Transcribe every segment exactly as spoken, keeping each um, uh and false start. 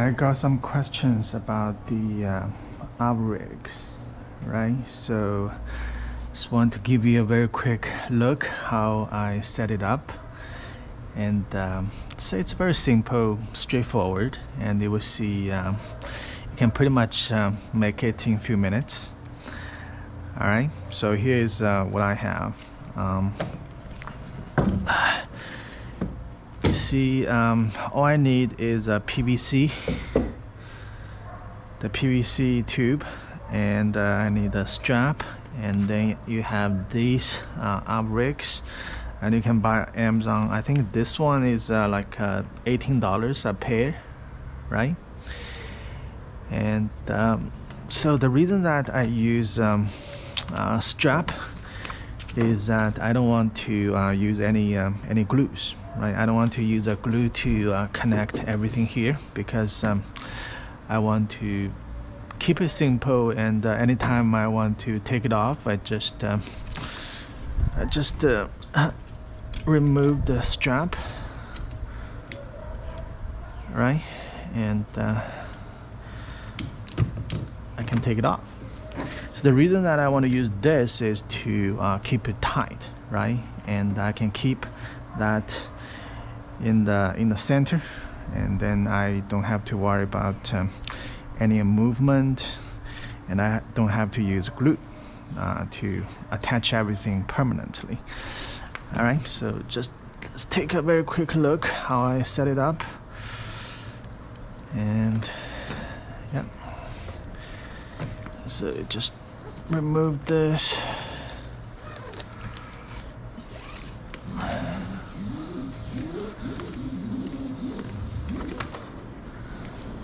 I got some questions about the uh, outbreaks, right? So just want to give you a very quick look how I set it up, and um, so it's very simple, straightforward, and you will see um, you can pretty much um, make it in a few minutes. All right, so here is uh, what I have. Um, you see, um, all I need is a P V C, the P V C tube, and uh, I need a strap, and then you have these uh, outbreaks, and you can buy Amazon. I think this one is uh, like uh, eighteen dollars a pair, right? And um, so the reason that I use um, uh, strap is that I don't want to uh, use any um, any glues, right? I don't want to use a glue to uh, connect everything here, because um, I want to keep it simple, and uh, anytime I want to take it off, I just uh, I just uh, remove the strap, right? And uh, I can take it off. So the reason that I want to use this is to uh, keep it tight, right? And I can keep that in the in the center, and then I don't have to worry about um, any movement, and I don't have to use glue uh, to attach everything permanently. All right, so just let's take a very quick look how I set it up, and yeah. So just remove this.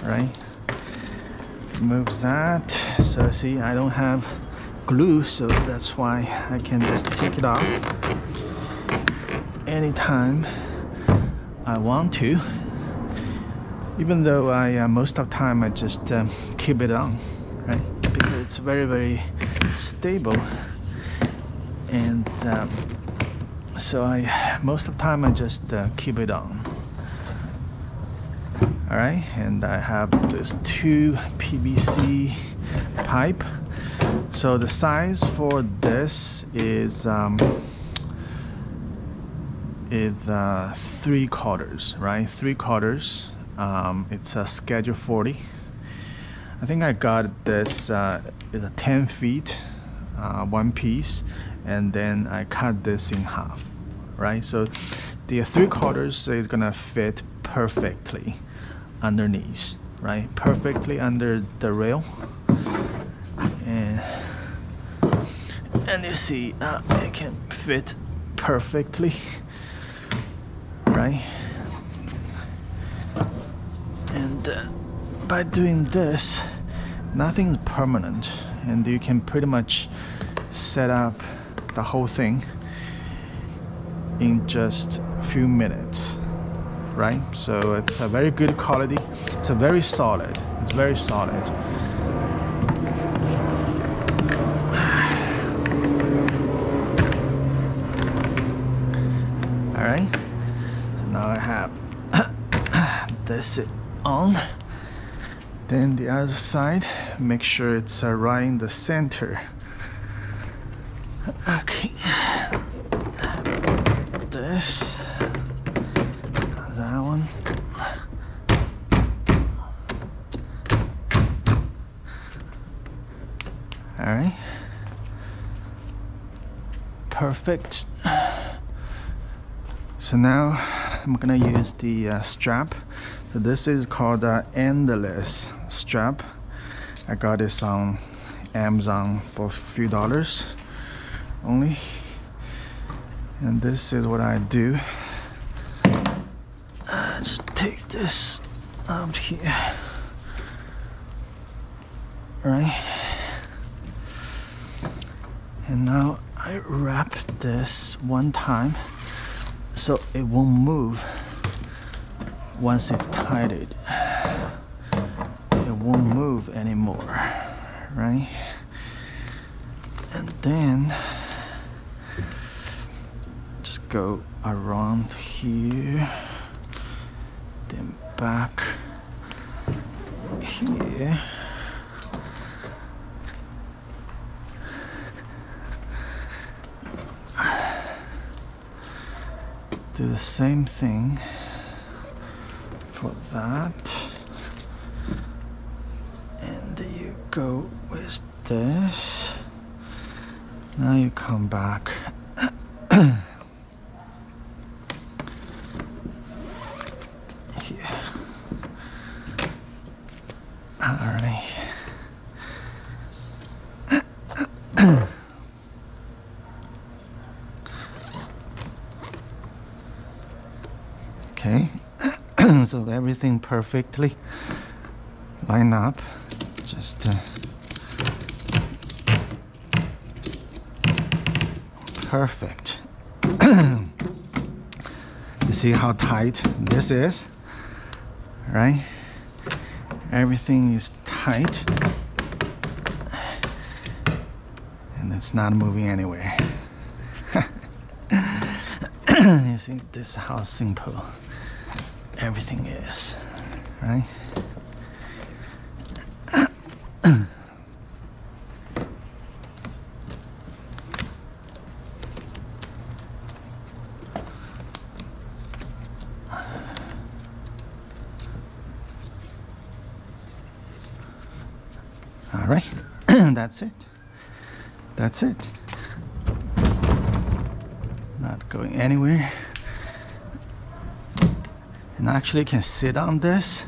Right? Remove that. So see, I don't have glue, so that's why I can just take it off anytime I want to. Even though I uh, most of the time I just um, keep it on, right? It's very very stable, and um, so I most of the time I just uh, keep it on. All right, and I have this two P V C pipe. So the size for this is um, is uh, three quarters, right? Three quarters. Um, it's a schedule forty. I think I got this uh, is a ten feet, uh, one piece, and then I cut this in half, right? So the three quarters is gonna fit perfectly underneath, right? Perfectly under the rail, and and you see uh, it can fit perfectly, right? And. Uh, By doing this, nothing's permanent, and you can pretty much set up the whole thing in just a few minutes, right? So it's a very good quality. It's a very solid. It's very solid. All right. So now I have this on. Then the other side, make sure it's uh, right in the center. Okay, this, that one. All right, perfect. So now I'm gonna use the uh, strap. So this is called the endless strap. I got this on Amazon for a few dollars only. And this is what I do. I just take this out here. All right. And now I wrap this one time, so it won't move. Once it's tied, it won't move anymore, right? And then just go around here, then back, here. Do the same thing for that. And there you go with this. Now you come back. So everything perfectly line up. Just uh, perfect. You see how tight this is, right? Everything is tight, and it's not moving anywhere. You see this how simple everything is, right? All right, that's it. That's it. Not going anywhere. And actually can sit on this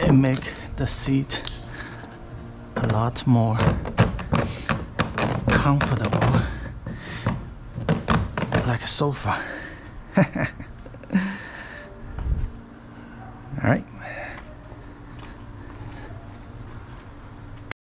and make the seat a lot more comfortable, like a sofa.